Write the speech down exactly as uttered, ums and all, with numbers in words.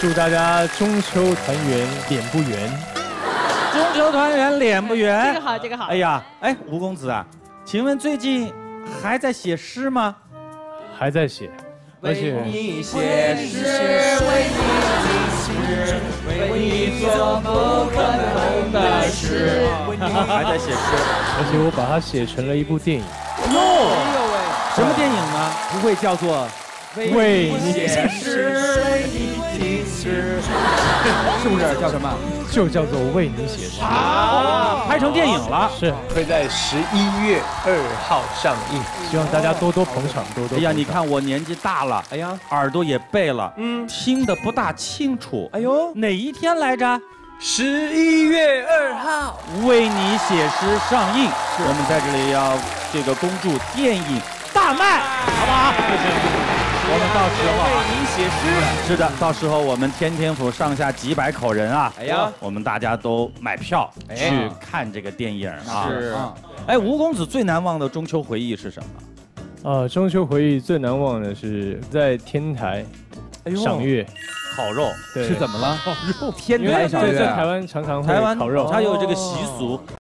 祝大家中秋团圆，脸不圆。中秋团圆，脸不圆。这个好，这个好。哎呀，哎，吴公子啊，请问最近还在写诗吗？还在写，而且为你写诗，为你写诗，为你做不可能的事。还在写诗，而且我把它写成了一部电影。哦，什么电影呢？不会叫做？ 为你写诗，为你写诗，是不是叫什么？就叫做为你写诗。啊，拍成电影了，是会在十一月二号上映，希望大家多多捧场，多多。哎呀，你看我年纪大了，哎呀，耳朵也背了，嗯，听得不大清楚。哎呦，哪一天来着？十一月二号，为你写诗上映。我们在这里要这个恭祝电影大卖，好不好？谢谢。 我们到时候啊，为你写诗。是的，到时候我们天天府上下几百口人啊，哎呀，我们大家都买票去看这个电影啊。是。哎，吴公子最难忘的中秋回忆是什么？呃，中秋回忆最难忘的是在天台赏月烤肉。对。是怎么了？烤肉。天台赏月。在台湾常常会烤肉，它有这个习俗。